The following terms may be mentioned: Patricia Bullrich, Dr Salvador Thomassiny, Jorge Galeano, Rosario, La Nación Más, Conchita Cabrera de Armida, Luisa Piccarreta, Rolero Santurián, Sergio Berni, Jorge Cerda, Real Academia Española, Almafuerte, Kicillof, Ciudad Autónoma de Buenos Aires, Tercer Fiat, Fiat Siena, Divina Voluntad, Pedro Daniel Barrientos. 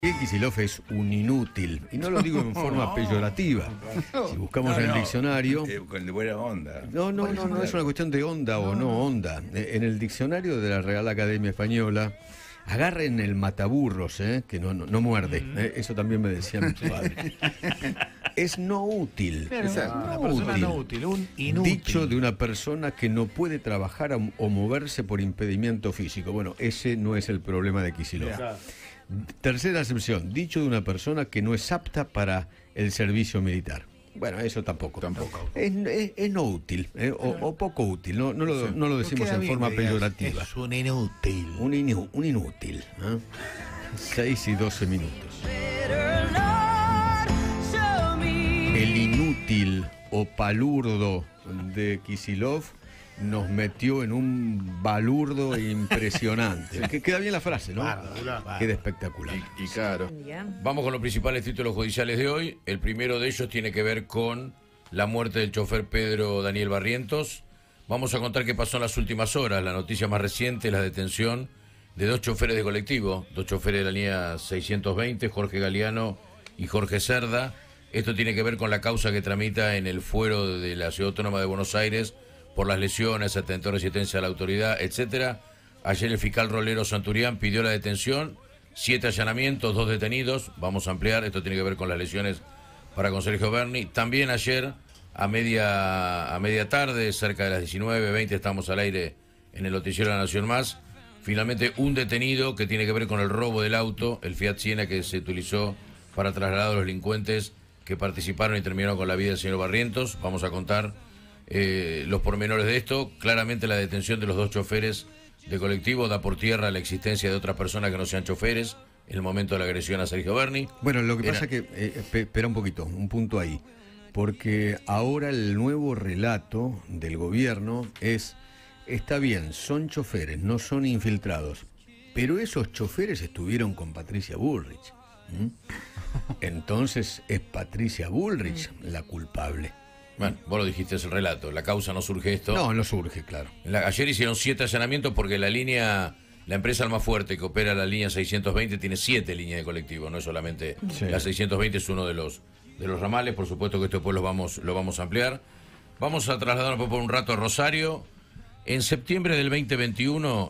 Kicillof es un inútil, y no lo digo en forma peyorativa. Si buscamos en el diccionario... Con de buena onda. No es una cuestión de onda o no onda. En el diccionario de la Real Academia Española, agarren el mataburros, que no muerde. Eso también me decía mi padre. Es no útil. Un inútil. Dicho de una persona que no puede trabajar o moverse por impedimento físico. Bueno, ese no es el problema de Kicillof. Claro. Tercera acepción, dicho de una persona que no es apta para el servicio militar. Bueno, eso tampoco. Es no útil, o poco útil, no lo decimos en forma peyorativa. Es un inútil. Un inútil. 6 y 12 minutos. El inútil o palurdo de Kicillof nos metió en un balurdo impresionante. Sí. Que queda bien la frase, ¿no? Queda espectacular. Y claro. Vamos con los principales títulos judiciales de hoy. El primero de ellos tiene que ver con la muerte del chofer Pedro Daniel Barrientos. Vamos a contar qué pasó en las últimas horas. La noticia más reciente es la detención de dos choferes de colectivo, dos choferes de la línea 620, Jorge Galeano y Jorge Cerda. Esto tiene que ver con la causa que tramita en el fuero de la Ciudad Autónoma de Buenos Aires por las lesiones, atentó resistencia a la autoridad, etcétera. Ayer el fiscal Rolero Santurián pidió la detención, 7 allanamientos, 2 detenidos. Vamos a ampliar, esto tiene que ver con las lesiones para con Sergio Berni. También ayer, a media tarde, cerca de las 19:20, estamos al aire en el noticiero La Nación Más. Finalmente un detenido que tiene que ver con el robo del auto, el Fiat Siena que se utilizó para trasladar a los delincuentes que participaron y terminaron con la vida del señor Barrientos. Vamos a contar los pormenores de esto. Claramente la detención de los dos choferes de colectivo da por tierra la existencia de otras personas que no sean choferes en el momento de la agresión a Sergio Berni. Bueno, lo que pasa es que, espera un poquito, un punto ahí, porque ahora el nuevo relato del gobierno es, está bien, son choferes, no son infiltrados, pero esos choferes estuvieron con Patricia Bullrich. Entonces es Patricia Bullrich la culpable. Bueno, vos lo dijiste, es el relato. La causa no surge esto. No surge, claro. Ayer hicieron 7 allanamientos porque la línea, la empresa Almafuerte que opera la línea 620 tiene 7 líneas de colectivo, no es solamente la 620, es uno de los ramales. Por supuesto que esto después lo vamos a ampliar. Vamos a trasladarnos por un rato a Rosario. En septiembre del 2021